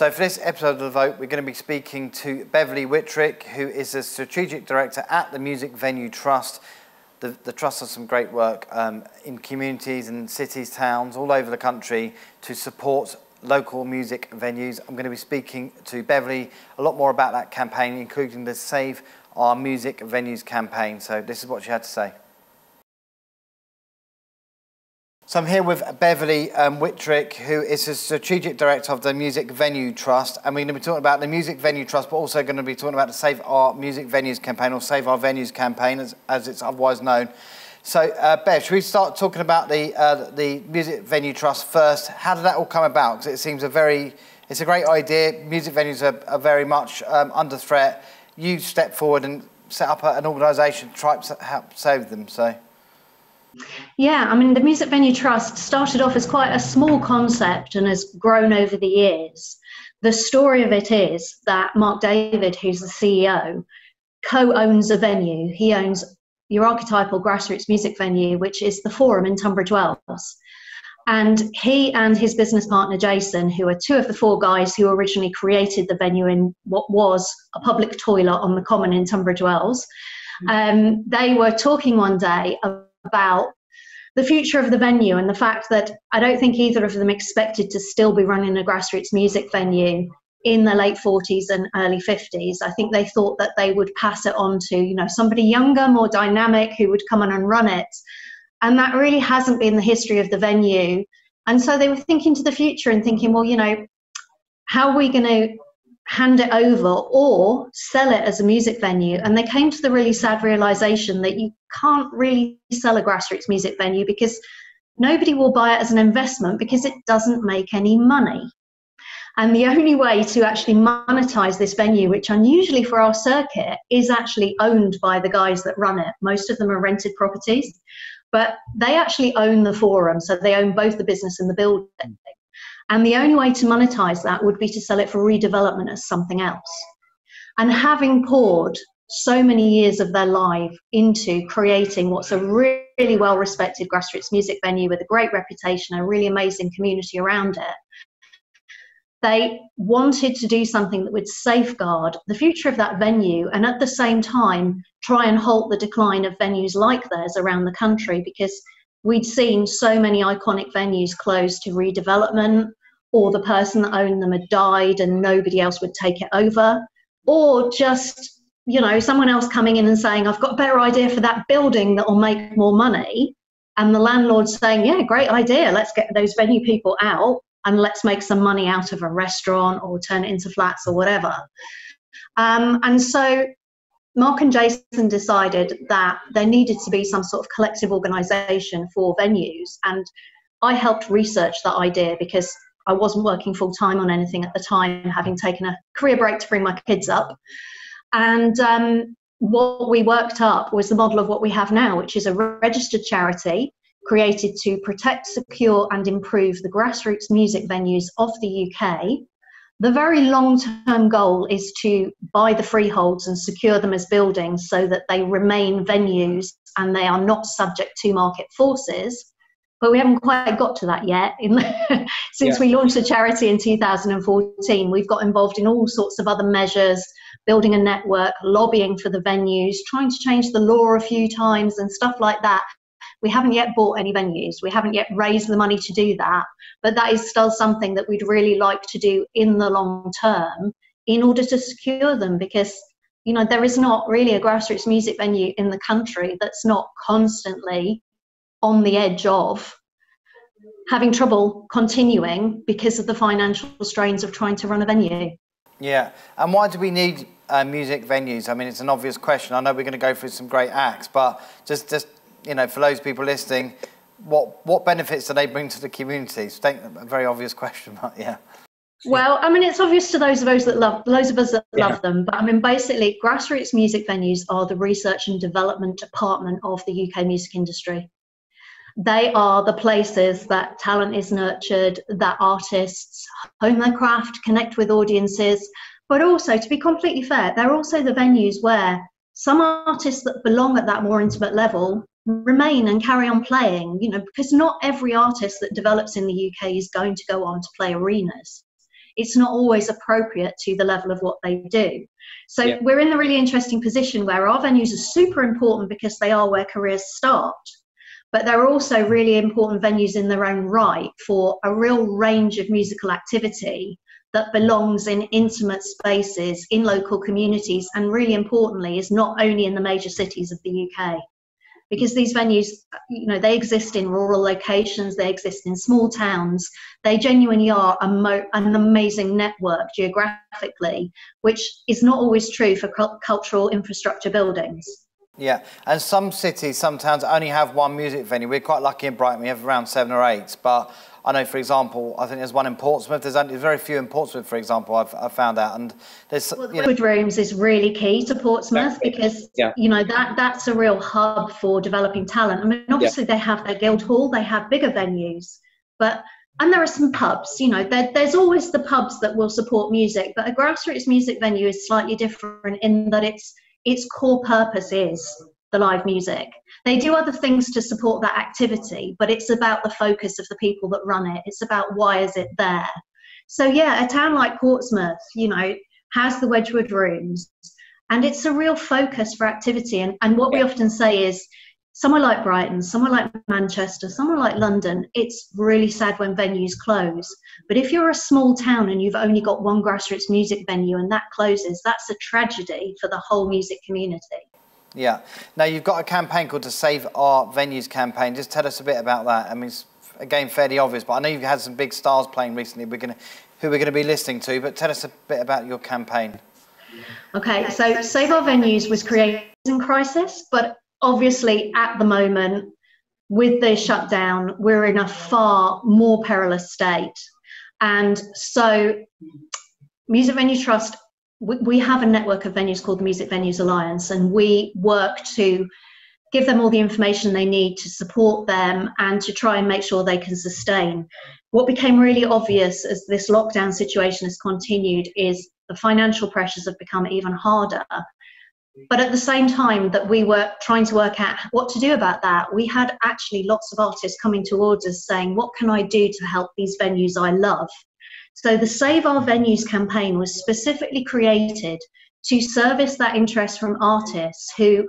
So for this episode of The Vote, we're going to be speaking to Beverley Whitrick, who is the Strategic Director at the Music Venue Trust. The Trust does some great work in communities and cities, towns, all over the country to support local music venues. I'm going to be speaking to Beverley a lot more about that campaign, including the Save Our Music Venues campaign. So this is what she had to say. So I'm here with Beverley Whitrick, who is the Strategic Director of the Music Venue Trust, and we're going to be talking about the Music Venue Trust, but also going to be talking about the Save Our Music Venues campaign, or Save Our Venues campaign, as it's otherwise known. So, Bev, should we start talking about the Music Venue Trust first? How did that all come about? Because it seems it's a great idea. Music venues are very much under threat. You stepped forward and set up an organisation to try to help save them, so... Yeah, I mean, the Music Venue Trust started off as quite a small concept and has grown over the years. The story of it is that Mark David, who's the CEO, co-owns a venue. He owns your archetypal grassroots music venue, which is the Forum in Tunbridge Wells. And he and his business partner, Jason, who are two of the four guys who originally created the venue in what was a public toilet on the Common in Tunbridge Wells, they were talking one day about the future of the venue and the fact that I don't think either of them expected to still be running a grassroots music venue in the late 40s and early 50s. I think they thought that they would pass it on to, you know, somebody younger, more dynamic who would come on and run it. And that really hasn't been the history of the venue. And so they were thinking to the future and thinking, well, you know, how are we going to hand it over or sell it as a music venue? And they came to the really sad realization that you can't really sell a grassroots music venue because nobody will buy it as an investment because it doesn't make any money. And the only way to actually monetize this venue, which unusually for our circuit is actually owned by the guys that run it. Most of them are rented properties, but they actually own the Forum, so they own both the business and the building. And the only way to monetize that would be to sell it for redevelopment as something else. And having poured so many years of their life into creating what's a really well-respected grassroots music venue with a great reputation, a really amazing community around it, they wanted to do something that would safeguard the future of that venue and at the same time try and halt the decline of venues like theirs around the country, because we'd seen so many iconic venues closed to redevelopment, or the person that owned them had died and nobody else would take it over, or just, you know, someone else coming in and saying, I've got a better idea for that building that will make more money, and the landlord saying, yeah, great idea, let's get those venue people out and let's make some money out of a restaurant or turn it into flats or whatever. And so Mark and Jason decided that there needed to be some sort of collective organisation for venues, and I helped research that idea because I wasn't working full-time on anything at the time, having taken a career break to bring my kids up. And what we worked up was the model of what we have now, which is a registered charity created to protect, secure and improve the grassroots music venues of the UK. The very long-term goal is to buy the freeholds and secure them as buildings so that they remain venues and they are not subject to market forces. But we haven't quite got to that yet. Since we launched the charity in 2014, we've got involved in all sorts of other measures, building a network, lobbying for the venues, trying to change the law a few times and stuff like that. We haven't yet bought any venues. We haven't yet raised the money to do that. But that is still something that we'd really like to do in the long term in order to secure them, because, you know, there is not really a grassroots music venue in the country that's not constantly on the edge of having trouble continuing because of the financial strains of trying to run a venue. Yeah. And why do we need music venues? I mean, it's an obvious question. I know we're going to go through some great acts, but just you know, for those people listening, what benefits do they bring to the communities? A very obvious question, but yeah. Well, I mean, it's obvious to those of us that love them, but I mean, basically, grassroots music venues are the research and development department of the UK music industry. They are the places that talent is nurtured, that artists hone their craft, connect with audiences, but also, to be completely fair, they're also the venues where some artists that belong at that more intimate level remain and carry on playing, you know, because not every artist that develops in the UK is going to go on to play arenas. it's not always appropriate to the level of what they do. So yeah. We're in the really interesting position where our venues are super important because they are where careers start, but they're also really important venues in their own right for a real range of musical activity that belongs in intimate spaces in local communities, and really importantly is not only in the major cities of the UK, because these venues, you know, they exist in rural locations, they exist in small towns, they genuinely are an amazing network geographically, which is not always true for cultural infrastructure buildings. Yeah, and some cities, some towns only have one music venue. We're quite lucky in Brighton, we have around 7 or 8, but I know, for example, I think there's one in Portsmouth. There's only very few in Portsmouth, for example, I've found out. And there's, well, Wedgewood Rooms is really key to Portsmouth, yeah. Because, yeah. You know, that's a real hub for developing talent. I mean, obviously, yeah. They have their Guildhall, they have bigger venues, but, and there are some pubs, you know, there's always the pubs that will support music, but a grassroots music venue is slightly different in that its core purpose is the live music. They do other things to support that activity, but it's about the focus of the people that run it. It's about why is it there. So yeah, a town like Portsmouth, you know, has the Wedgewood Rooms, and it's a real focus for activity. And what we often say is, somewhere like Brighton, somewhere like Manchester, somewhere like London, it's really sad when venues close. But if you're a small town and you've only got one grassroots music venue and that closes, that's a tragedy for the whole music community. Yeah. Now, you've got a campaign called the Save Our Venues campaign. Just tell us a bit about that. I mean, it's, again, fairly obvious, but I know you've had some big stars playing recently who we're going to be listening to, but tell us a bit about your campaign. Okay, so Save Our Venues was created in crisis, but obviously at the moment, with the shutdown, we're in a far more perilous state. And so Music Venue Trust, we have a network of venues called the Music Venues Alliance, and we work to give them all the information they need to support them and to try and make sure they can sustain. What became really obvious as this lockdown situation has continued is the financial pressures have become even harder. But at the same time that we were trying to work out what to do about that, we had actually lots of artists coming towards us saying, what can I do to help these venues I love? So the Save Our Venues campaign was specifically created to service that interest from artists who,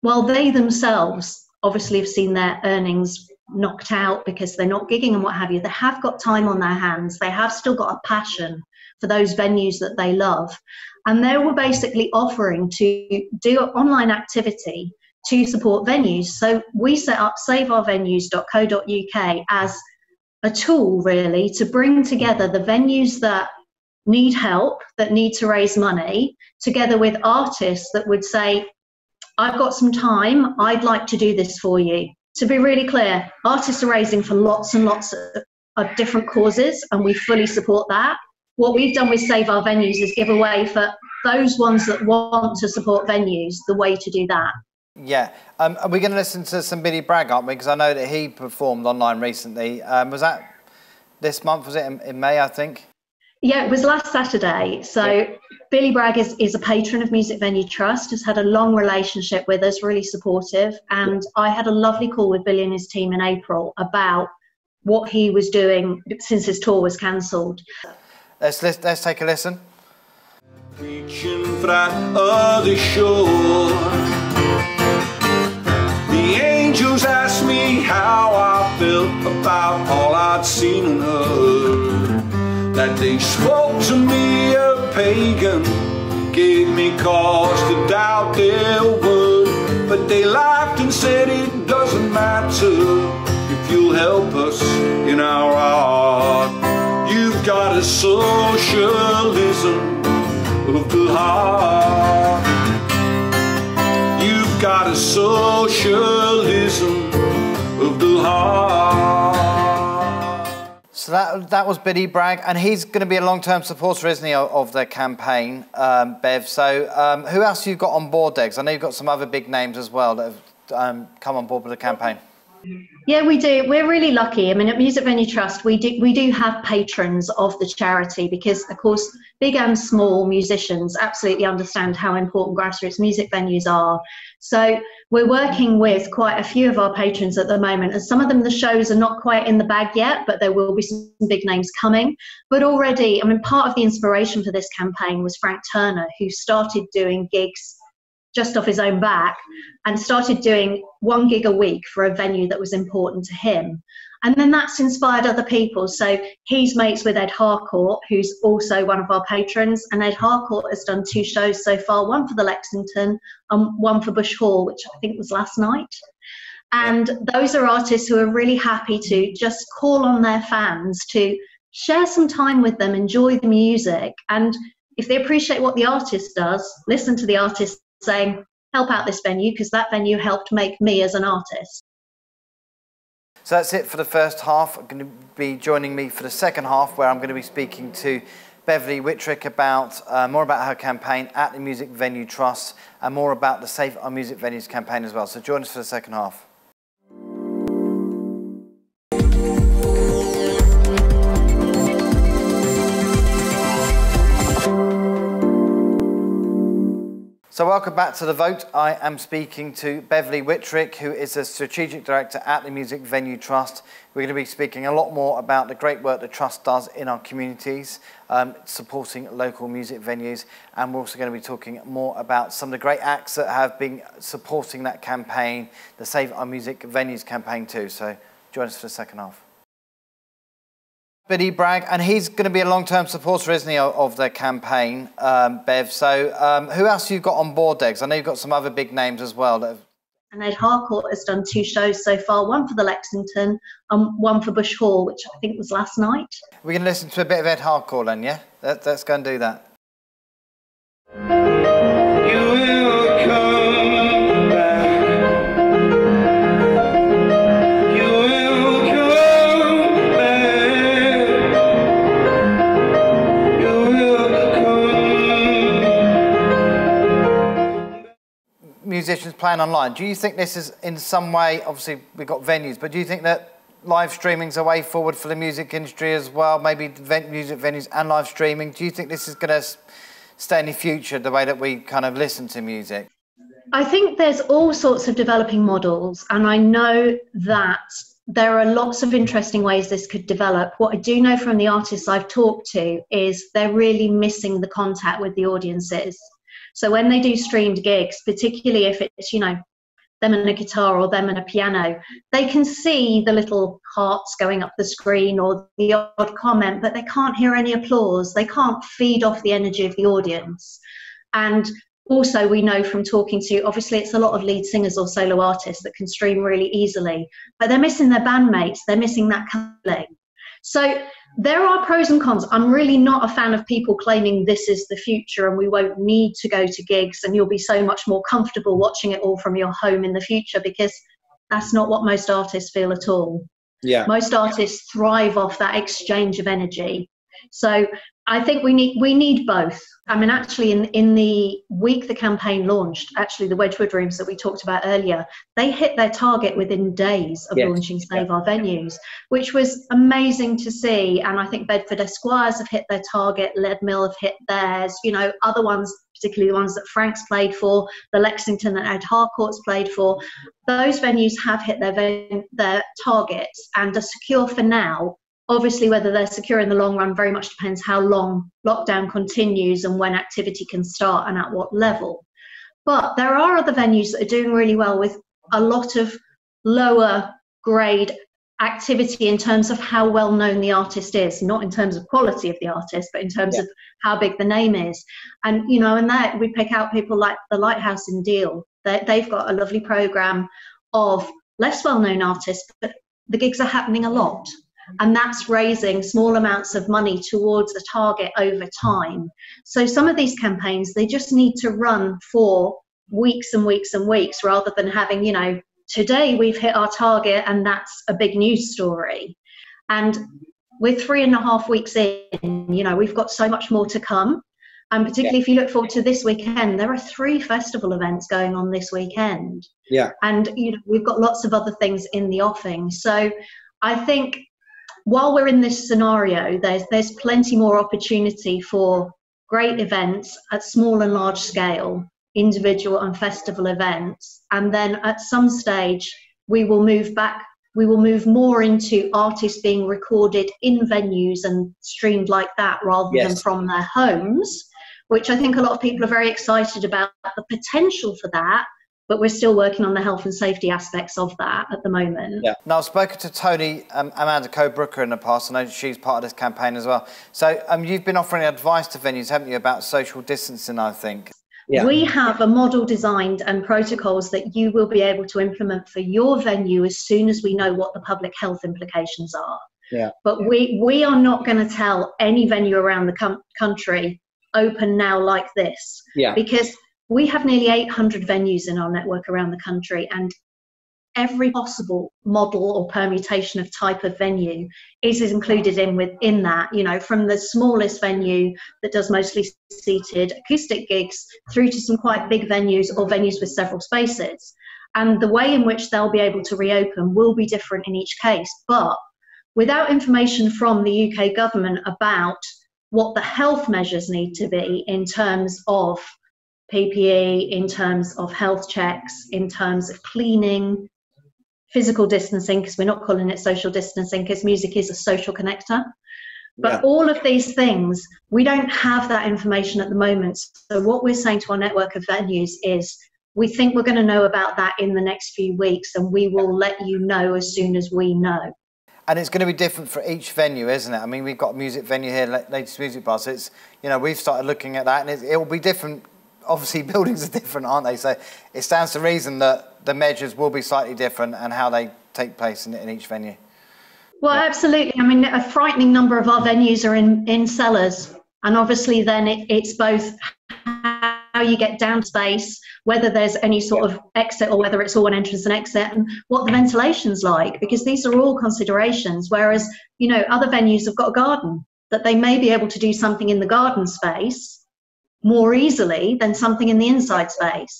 while they themselves obviously have seen their earnings knocked out because they're not gigging and what have you, they have got time on their hands. They have still got a passion for those venues that they love. And they were basically offering to do an online activity to support venues. So we set up saveourvenues.co.uk as a tool really to bring together the venues that need help, that need to raise money, together with artists that would say, I've got some time, I'd like to do this for you. To be really clear, artists are raising for lots and lots of different causes, and we fully support that. What we've done with Save Our Venues is give away for those ones that want to support venues the way to do that. Yeah, and we're going to listen to some Billy Bragg, aren't we? Because I know that he performed online recently. Was that this month? Was it in May, I think? Yeah, it was last Saturday. So yeah. Billy Bragg is a patron of Music Venue Trust, has had a long relationship with us, really supportive. And I had a lovely call with Billy and his team in April about what he was doing since his tour was cancelled. Let's take a listen. Reaching for that other shore. Angels asked me how I felt about all I'd seen and heard. That they spoke to me a pagan, gave me cause to doubt their word. But they laughed and said it doesn't matter if you'll help us in our art. You've got a socialism of the heart. Got a socialism of the heart. So that was Billy Bragg, and he's going to be a long-term supporter, isn't he, of the campaign, Bev? So who else have you got on board there? Because I know you've got some other big names as well that have come on board with the campaign. Yeah, we do. We're really lucky. I mean, at Music Venue Trust, we do have patrons of the charity because, of course, big and small musicians absolutely understand how important grassroots music venues are. So we're working with quite a few of our patrons at the moment, and some of them, the shows are not quite in the bag yet, but there will be some big names coming. But already, I mean, part of the inspiration for this campaign was Frank Turner, who started doing gigs just off his own back and started doing one gig a week for a venue that was important to him. And then that's inspired other people. So he's mates with Ed Harcourt, who's also one of our patrons, and Ed Harcourt has done two shows so far, one for the Lexington and one for Bush Hall, which I think was last night. And those are artists who are really happy to just call on their fans to share some time with them, enjoy the music, and if they appreciate what the artist does, listen to the artist saying, help out this venue because that venue helped make me as an artist. So that's it for the first half. I'm going to be joining me for the second half, where I'm going to be speaking to Beverley Whitrick about more about her campaign at the Music Venue Trust and more about the Save Our Music Venues campaign as well. So join us for the second half. So welcome back to The Vote. I am speaking to Beverley Whitrick, who is a strategic director at the Music Venue Trust. We're going to be speaking a lot more about the great work the Trust does in our communities, supporting local music venues, and we're also going to be talking more about some of the great acts that have been supporting that campaign, the Save Our Music Venues campaign too. So join us for the second half. Billy Bragg, and he's going to be a long-term supporter, isn't he, of the campaign, Bev? So who else have you got on board there? Because I know you've got some other big names as well. And Ed Harcourt has done two shows so far, one for the Lexington and one for Bush Hall, which I think was last night. We're going to listen to a bit of Ed Harcourt then, yeah? Let's go and do that. Musicians playing online. Do you think this is in some way, obviously we've got venues, but do you think that live streaming's a way forward for the music industry as well? Maybe music venues and live streaming. Do you think this is going to stay in the future, the way that we kind of listen to music? I think there's all sorts of developing models, and I know that there are lots of interesting ways this could develop. What I do know from the artists I've talked to is they're really missing the contact with the audiences. So when they do streamed gigs, particularly if it's, you know, them and a guitar or them and a piano, they can see the little hearts going up the screen or the odd comment, but they can't hear any applause. They can't feed off the energy of the audience. And also we know from talking to, obviously it's a lot of lead singers or solo artists that can stream really easily, but they're missing their bandmates. They're missing that coupling. So there are pros and cons. I'm really not a fan of people claiming this is the future and we won't need to go to gigs and you'll be so much more comfortable watching it all from your home in the future, because that's not what most artists feel at all. Yeah. Most artists thrive off that exchange of energy. So I think we need both. I mean, actually, in the week the campaign launched, actually the Wedgewood Rooms that we talked about earlier, they hit their target within days of launching Save Our Venues, which was amazing to see. And I think Bedford Esquires have hit their target, Leadmill have hit theirs, you know, other ones, particularly the ones that Frank's played for, the Lexington that Ed Harcourt's played for. Those venues have hit their targets and are secure for now. Obviously, whether they're secure in the long run very much depends how long lockdown continues and when activity can start and at what level. But there are other venues that are doing really well with a lot of lower grade activity in terms of how well known the artist is, not in terms of quality of the artist, but in terms of how big the name is. And, you know, and that we pick out people like the Lighthouse in Deal. They've got a lovely program of less well-known artists, but the gigs are happening a lot. And that's raising small amounts of money towards a target over time. So some of these campaigns, they just need to run for weeks and weeks and weeks, rather than having, you know, today we've hit our target and that's a big news story. And we're 3.5 weeks in, you know, we've got so much more to come. And particularly if you look forward to this weekend, there are 3 festival events going on this weekend. Yeah. And, you know, we've got lots of other things in the offing. So I think while we're in this scenario, there's plenty more opportunity for great events at small and large scale, individual and festival events. And then at some stage, we will move back. We will move more into artists being recorded in venues and streamed like that rather yes. than from their homes, which I think a lot of people are very excited about the potential for that. But we're still working on the health and safety aspects of that at the moment. Yeah. Now, I've spoken to Tony, Amanda Co Brooker in the past. I know she's part of this campaign as well. So you've been offering advice to venues, haven't you, about social distancing, I think. Yeah. We have a model designed and protocols that you will be able to implement for your venue as soon as we know what the public health implications are. Yeah. But we are not going to tell any venue around the country, open now like this. Yeah. Because we have nearly 800 venues in our network around the country, and every possible model or permutation of type of venue is included within that, you know, from the smallest venue that does mostly seated acoustic gigs through to some quite big venues or venues with several spaces. And the way in which they'll be able to reopen will be different in each case. But without information from the UK government about what the health measures need to be in terms of PPE, in terms of health checks, in terms of cleaning, physical distancing, because we're not calling it social distancing, because music is a social connector. But yeah. all of these things, we don't have that information at the moment. So what we're saying to our network of venues is, we think we're going to know about that in the next few weeks, and we will let you know as soon as we know. And it's going to be different for each venue, isn't it? I mean, we've got a music venue here, Latest Music Bar, so it's, you know, we've started looking at that, and it will be different. Obviously, buildings are different, aren't they? So it stands to reason that the measures will be slightly different and how they take place in each venue. Well, yeah. absolutely. I mean, a frightening number of our venues are in cellars. And obviously then it's both how you get down space, whether there's any sort yeah. of exit or whether it's all an entrance and exit, and what the ventilation's like, because these are all considerations. Whereas, you know, other venues have got a garden, that they may be able to do something in the garden space more easily than something in the inside space.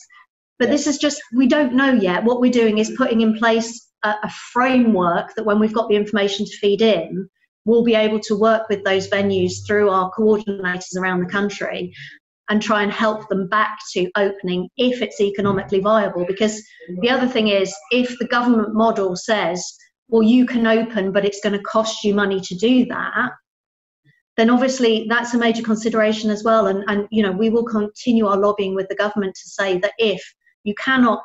But this is just, we don't know yet. What we're doing is putting in place a framework that when we've got the information to feed in, we'll be able to work with those venues through our coordinators around the country and try and help them back to opening if it's economically viable. Because the other thing is, if the government model says, well, you can open, but it's going to cost you money to do that, then obviously that's a major consideration as well. And you know, we will continue our lobbying with the government to say that if you cannot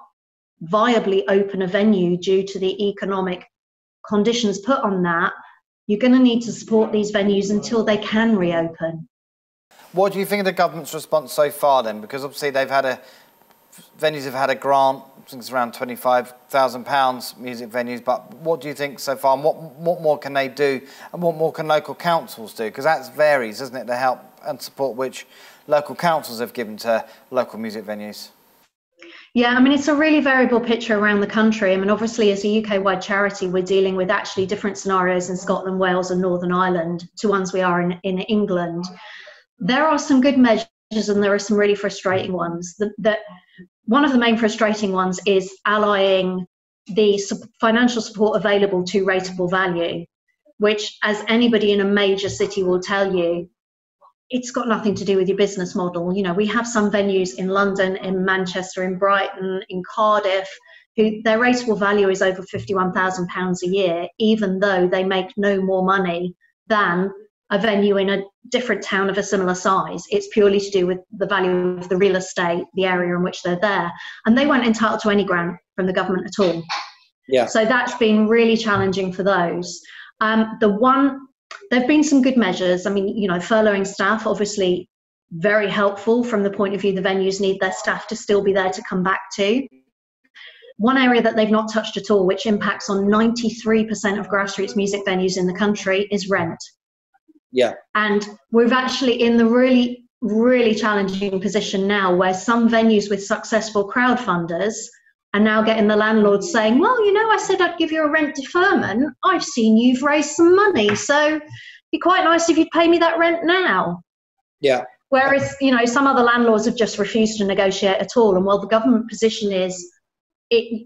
viably open a venue due to the economic conditions put on that, you're going to need to support these venues until they can reopen. What do you think of the government's response so far then? Because obviously they've had venues have had a grant, I think it's around £25,000, music venues, but what do you think so far, and what more can they do, and what more can local councils do? Because that varies, doesn't it, the help and support which local councils have given to local music venues? Yeah, I mean, it's a really variable picture around the country. I mean, obviously, as a UK-wide charity, we're dealing with actually different scenarios in Scotland, Wales and Northern Ireland to ones we are in England. There are some good measures and there are some really frustrating ones. One of the main frustrating ones is allying the financial support available to rateable value, which, as anybody in a major city will tell you, it's got nothing to do with your business model. You know, we have some venues in London, in Manchester, in Brighton, in Cardiff, who their rateable value is over £51,000 a year, even though they make no more money than a venue in a different town of a similar size. It's purely to do with the value of the real estate, the area in which they're there. And they weren't entitled to any grant from the government at all. Yeah. So that's been really challenging for those. There have been some good measures. I mean, you know, furloughing staff, obviously very helpful from the point of view the venues need their staff to still be there to come back to. One area that they've not touched at all, which impacts on 93% of grassroots music venues in the country, is rent. Yeah. And we're actually in the really, really challenging position now where some venues with successful crowdfunders are now getting the landlords saying, well, you know, I said I'd give you a rent deferment. I've seen you've raised some money, so it'd be quite nice if you'd pay me that rent now. Yeah. Whereas, you know, some other landlords have just refused to negotiate at all. And while the government position is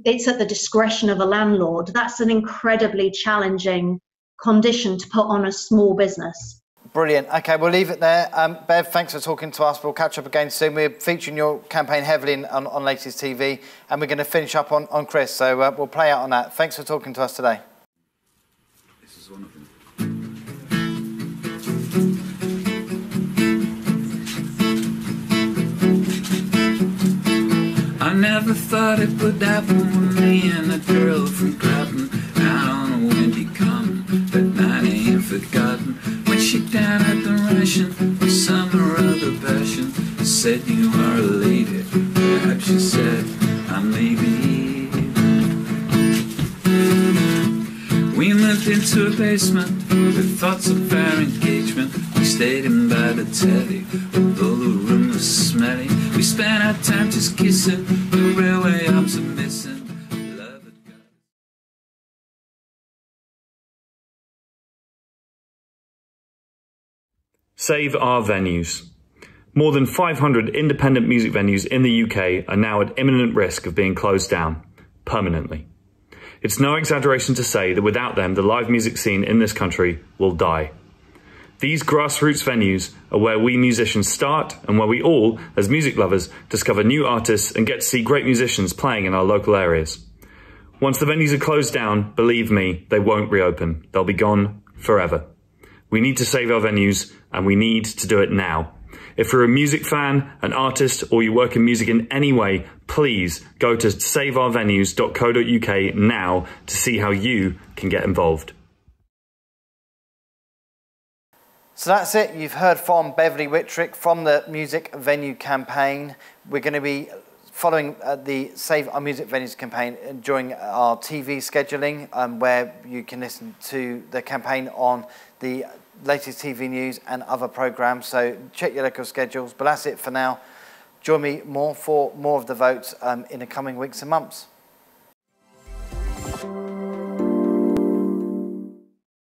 it's at the discretion of a landlord. That's an incredibly challenging condition to put on a small business. Brilliant. Okay, we'll leave it there. Bev, thanks for talking to us. We'll catch up again soon. We're featuring your campaign heavily on Latest TV, and we're going to finish up on Chris, so we'll play out on that. Thanks for talking to us today. This is one of them. I never thought it would happen with me and a girl from Clapham, out on a windy common that night ain't forgotten. When she down at the ration with some or other passion, said you are a lady, perhaps she said I may be. We moved into a basement with thoughts of our engagement. We stayed in by the telly, although the room was smelly. We spent our time just kissing, the railway arms are missing. Save Our Venues. More than 500 independent music venues in the UK are now at imminent risk of being closed down permanently. It's no exaggeration to say that without them, the live music scene in this country will die. These grassroots venues are where we musicians start and where we all, as music lovers, discover new artists and get to see great musicians playing in our local areas. Once the venues are closed down, believe me, they won't reopen. They'll be gone forever. We need to save our venues, and we need to do it now. If you're a music fan, an artist, or you work in music in any way, please go to saveourvenues.co.uk now to see how you can get involved. So that's it. You've heard from Beverley Whitrick from the Music Venue campaign. We're going to be following the Save Our Music Venues campaign during our TV scheduling, where you can listen to the campaign on the Latest TV news and other programmes, so check your local schedules. But that's it for now. Join me more for more of the votes in the coming weeks and months.